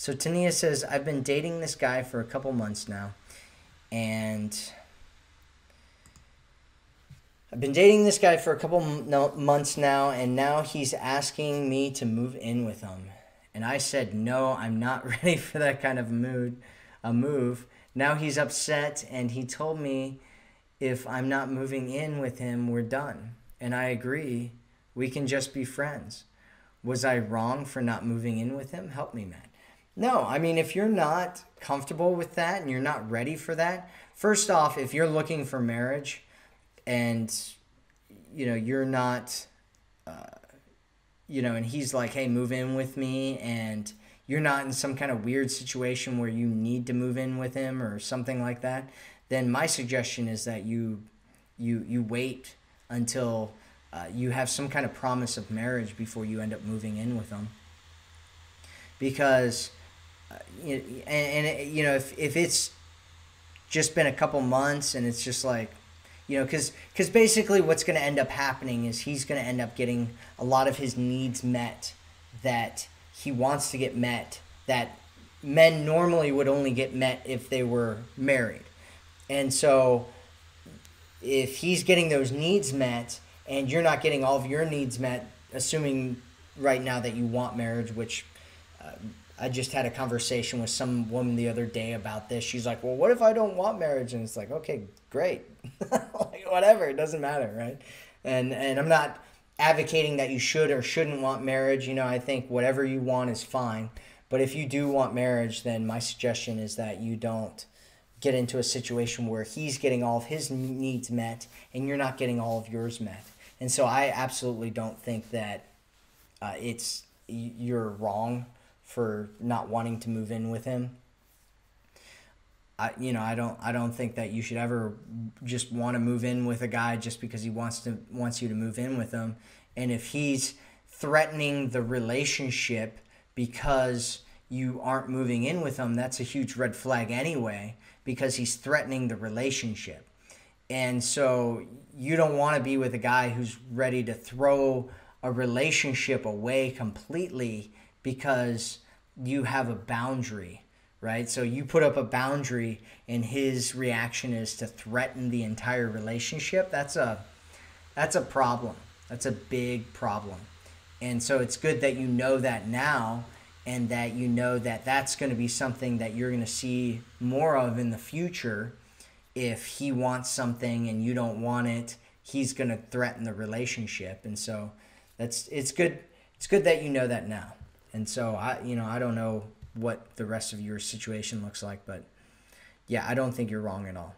So Tania says, I've been dating this guy for a couple months now, and now he's asking me to move in with him. And I said, no, I'm not ready for that kind of move. Now he's upset, and he told me if I'm not moving in with him, we're done. And I agree, we can just be friends. Was I wrong for not moving in with him? Help me, Matt. No, I mean, if you're not comfortable with that and you're not ready for that, first off, if you're looking for marriage and, you know, you're not, you know, and he's like, hey, move in with me, and you're not in some kind of weird situation where you need to move in with him or something like that, then my suggestion is that you wait until you have some kind of promise of marriage before you end up moving in with them. Because, you know, if it's just been a couple months and it's just like, you know, because basically what's going to end up happening is he's going to end up getting a lot of his needs met that he wants to get met, that men normally would only get met if they were married. And so if he's getting those needs met and you're not getting all of your needs met, assuming right now that you want marriage, which I just had a conversation with some woman the other day about this. She's like, well, what if I don't want marriage? And it's like, okay, great. Like, whatever, it doesn't matter, right? And I'm not advocating that you should or shouldn't want marriage. You know, I think whatever you want is fine. But if you do want marriage, then my suggestion is that you don't get into a situation where he's getting all of his needs met and you're not getting all of yours met. And so I absolutely don't think that you're wrong for not wanting to move in with him. I don't think that you should ever just want to move in with a guy just because he wants you to move in with him. And if he's threatening the relationship because you aren't moving in with him, that's a huge red flag anyway, because he's threatening the relationship. And so you don't want to be with a guy who's ready to throw a relationship away completely because you have a boundary, right? So you put up a boundary and his reaction is to threaten the entire relationship. That's a problem. That's a big problem. And so it's good that you know that now, and that you know that that's going to be something that you're going to see more of in the future. If he wants something and you don't want it, he's going to threaten the relationship. And so it's good that you know that now. And so I don't know what the rest of your situation looks like, but yeah, I don't think you're wrong at all.